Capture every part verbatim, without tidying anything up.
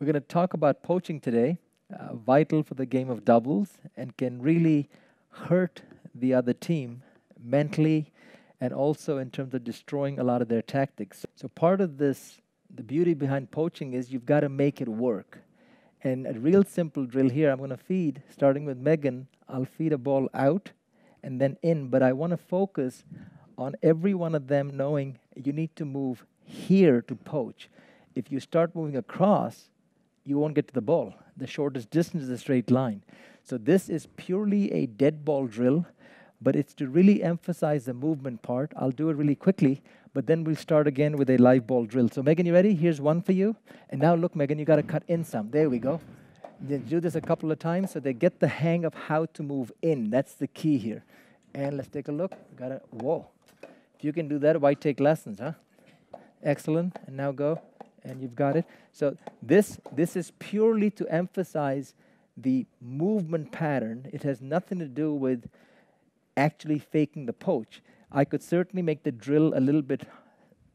We're going to talk about poaching today, uh, vital for the game of doubles and can really hurt the other team mentally and also in terms of destroying a lot of their tactics. So part of this, the beauty behind poaching is you've got to make it work. And a real simple drill here, I'm going to feed, starting with Megan, I'll feed a ball out and then in, but I want to focus on every one of them knowing you need to move here to poach. If you start moving across, you won't get to the ball. The shortest distance is a straight line. So this is purely a dead ball drill, but it's to really emphasize the movement part. I'll do it really quickly, but then we'll start again with a live ball drill. So Megan, you ready? Here's one for you. And now look, Megan, you got to cut in some. There we go. They do this a couple of times so they get the hang of how to move in. That's the key here. And let's take a look. Got it. Whoa. If you can do that, why take lessons, huh? Excellent. And now go. And you've got it. So this, this is purely to emphasize the movement pattern. It has nothing to do with actually faking the poach. I could certainly make the drill a little bit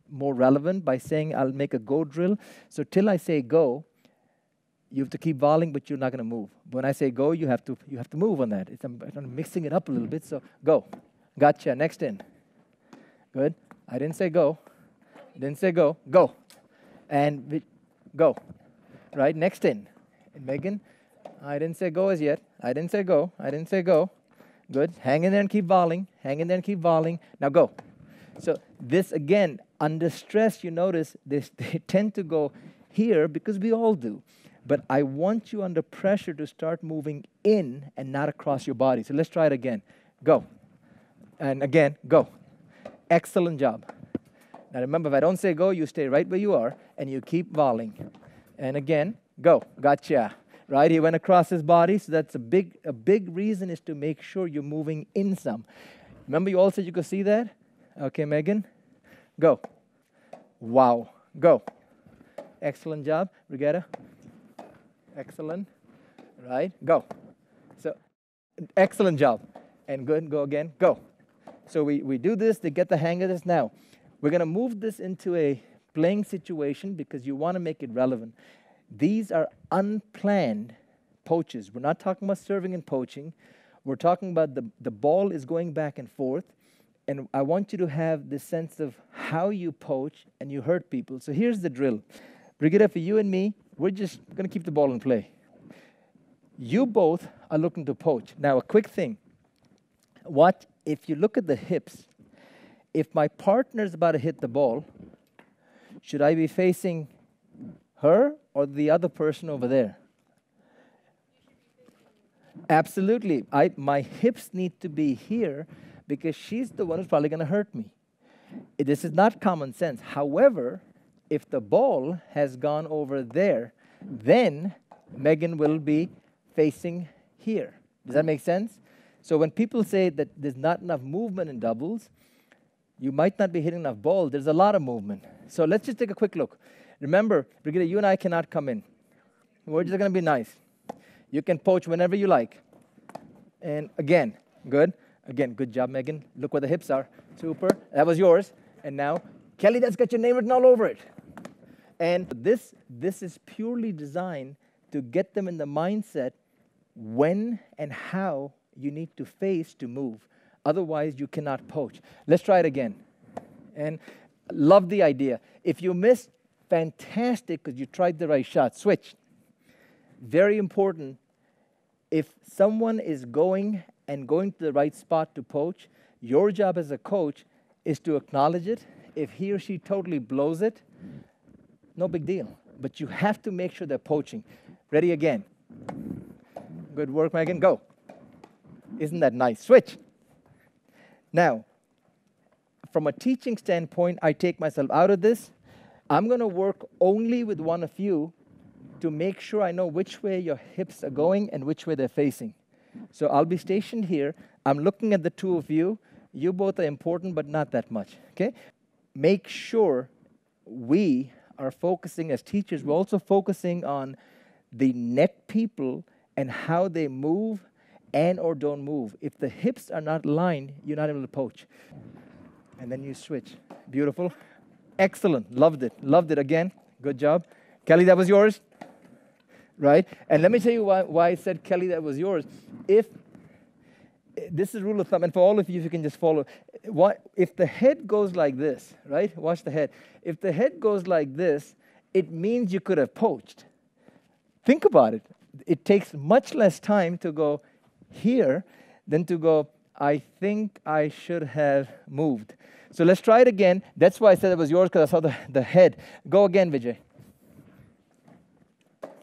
more relevant by saying I'll make a go drill. So till I say go, you have to keep volleying, but you're not going to move. When I say go, you have to, you have to move on that. It's, I'm, I'm mixing it up a little bit. So go. Gotcha. Next in. Good. I didn't say go. Didn't say go. Go. And we go, right? Next in. And Megan, I didn't say go as yet. I didn't say go. I didn't say go. Good. Hang in there and keep volleying. Hang in there and keep volleying. Now go. So this, again, under stress, you notice this, they tend to go here because we all do. But I want you under pressure to start moving in and not across your body. So let's try it again. Go. And again, go. Excellent job. Now remember, if I don't say go, you stay right where you are, and you keep volleying. And again, go. Gotcha. Right? He went across his body, so that's a big, a big reason is to make sure you're moving in some. Remember you all said you could see that? Okay, Megan. Go. Wow. Go. Excellent job. Rigetta. Excellent. Right? Go. So, excellent job. And good. Go again. Go. So we, we do this to get the hang of this now. We're going to move this into a playing situation because you want to make it relevant. These are unplanned poaches. We're not talking about serving and poaching. We're talking about the, the ball is going back and forth. And I want you to have this sense of how you poach and you hurt people. So here's the drill. Brigitte, for you and me, we're just going to keep the ball in play. You both are looking to poach. Now, a quick thing. What if you look at the hips? If my partner is about to hit the ball, should I be facing her or the other person over there? Absolutely. I, my hips need to be here because she's the one who's probably going to hurt me. This is not common sense. However, if the ball has gone over there, then Megan will be facing here. Does that make sense? So when people say that there's not enough movement in doubles, you might not be hitting enough ball. There's a lot of movement. So let's just take a quick look. Remember, Brigitte, you and I cannot come in. We're just going to be nice. You can poach whenever you like. And again, good. Again, good job, Megan. Look where the hips are. Super. That was yours. And now, Kelly, that's got your name written all over it. And this, this is purely designed to get them in the mindset when and how you need to face to move. Otherwise, you cannot poach. Let's try it again. And love the idea. If you miss, fantastic, because you tried the right shot. Switch. Very important. If someone is going and going to the right spot to poach, your job as a coach is to acknowledge it. If he or she totally blows it, no big deal. But you have to make sure they're poaching. Ready again. Good work, Megan. Go. Isn't that nice? Switch. Now, from a teaching standpoint, I take myself out of this. I'm going to work only with one of you to make sure I know which way your hips are going and which way they're facing. So I'll be stationed here. I'm looking at the two of you. You both are important, but not that much. Okay? Make sure we are focusing as teachers. We're also focusing on the net people and how they move and or don't move. If the hips are not lined, you're not able to poach. And then you switch. Beautiful. Excellent. Loved it. Loved it again. Good job. Kelly, that was yours. right? And let me tell you why, why I said, Kelly, that was yours. If this is rule of thumb, and for all of you, if you can just follow. What, if the head goes like this, right? Watch the head. If the head goes like this, it means you could have poached. Think about it. It takes much less time to go here than to go, I think I should have moved. So let's try it again. That's why I said it was yours, because I saw the, the head. Go again, Vijay.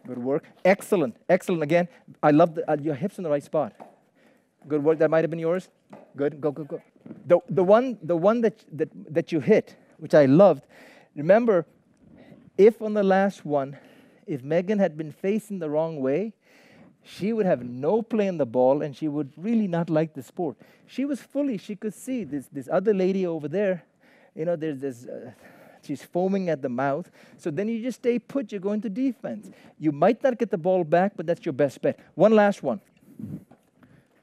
Good work. Excellent. Excellent. Again, I love the, uh, your hips in the right spot. Good work. That might have been yours. Good. Go, go, go. The, the one, the one that, that, that you hit, which I loved, remember, if on the last one, if Megan had been facing the wrong way, she would have no play in the ball, and she would really not like the sport. She was fully, she could see this, this other lady over there, you know, there's this, uh, she's foaming at the mouth. So then you just stay put, you go into defense. You might not get the ball back, but that's your best bet. One last one.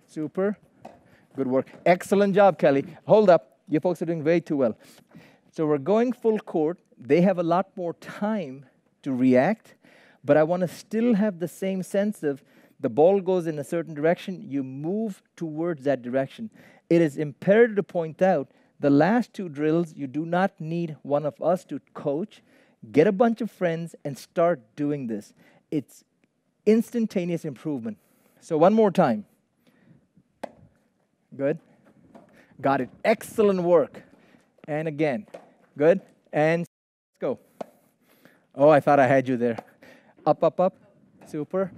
Super. Good work. Excellent job, Kelly. Hold up. You folks are doing way too well. So we're going full court. They have a lot more time to react, but I want to still have the same sense of the ball goes in a certain direction, you move towards that direction. It is imperative to point out the last two drills, you do not need one of us to coach. Get a bunch of friends and start doing this. It's instantaneous improvement. So one more time. Good. Got it. Excellent work. And again. Good. And let's go. Oh, I thought I had you there. Up, up, up. Super.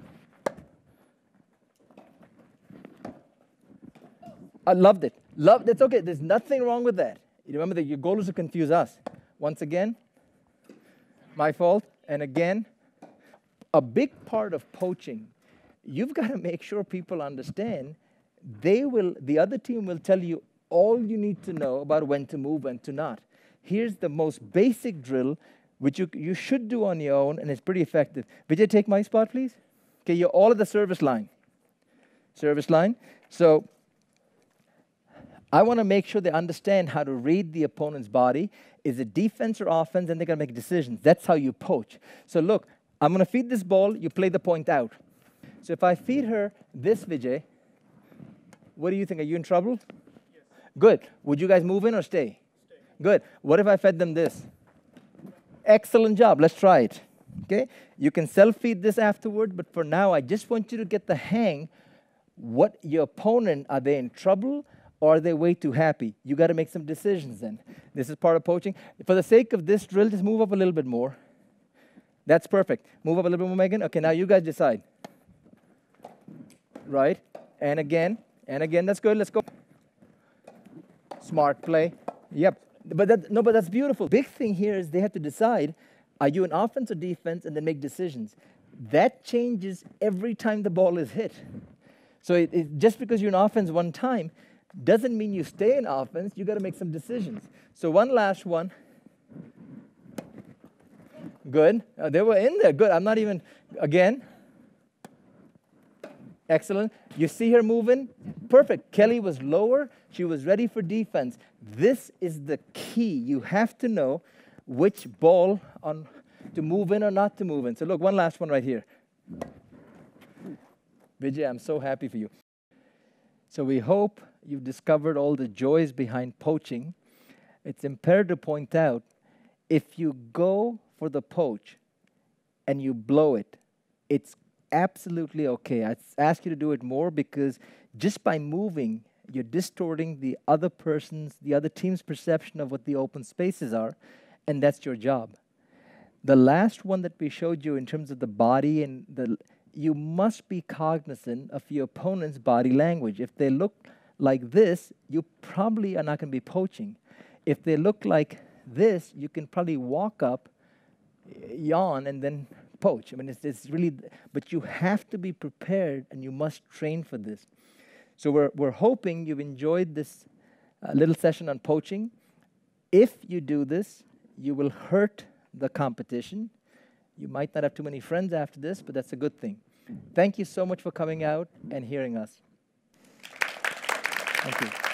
I loved it. Loved it. It's okay. There's nothing wrong with that. You remember that your goal is to confuse us. Once again, my fault. And again, a big part of poaching, you've got to make sure people understand they will, the other team will tell you all you need to know about when to move and to not. Here's the most basic drill, which you, you should do on your own, and it's pretty effective. Vijay, take my spot, please. Okay, you're all at the service line. Service line. So I want to make sure they understand how to read the opponent's body. Is it defense or offense? And they're going to make decisions. That's how you poach. So look, I'm going to feed this ball. You play the point out. So if I feed her this, Vijay, what do you think? Are you in trouble? Yes. Good. Would you guys move in or stay? Stay. Good. What if I fed them this? Excellent job. Let's try it. Okay? You can self-feed this afterward, but for now, I just want you to get the hang. What your opponent, are they in trouble or are they way too happy? You got to make some decisions then. This is part of poaching. For the sake of this drill, just move up a little bit more. That's perfect. Move up a little bit more, Megan. Okay, now you guys decide. Right? And again. And again. That's good. Let's go. Smart play. Yep. But that, no, but that's beautiful. Big thing here is they have to decide, are you an offense or defense, and then make decisions. That changes every time the ball is hit. So it, it, just because you're in offense one time doesn't mean you stay in offense. You got to make some decisions. So one last one. Good. Uh, they were in there. Good. I'm not even, again. Excellent. You see her moving? Perfect. Kelly was lower. She was ready for defense. This is the key. You have to know which ball on to move in or not to move in. So look, one last one right here. Vijay, I'm so happy for you. So we hope you've discovered all the joys behind poaching. It's imperative to point out, if you go for the poach and you blow it, it's absolutely okay. I ask you to do it more, because just by moving, you're distorting the other person's, the other team's perception of what the open spaces are, and that's your job. The last one that we showed you in terms of the body, and the, you must be cognizant of your opponent's body language. If they look like this, you probably are not going to be poaching. If they look like this, you can probably walk up, yawn, and then poach. I mean, it's, it's really, but you have to be prepared, and you must train for this. So we're, we're hoping you've enjoyed this uh, little session on poaching. If you do this, you will hurt the competition. You might not have too many friends after this, but that's a good thing. Thank you so much for coming out and hearing us. Thank you.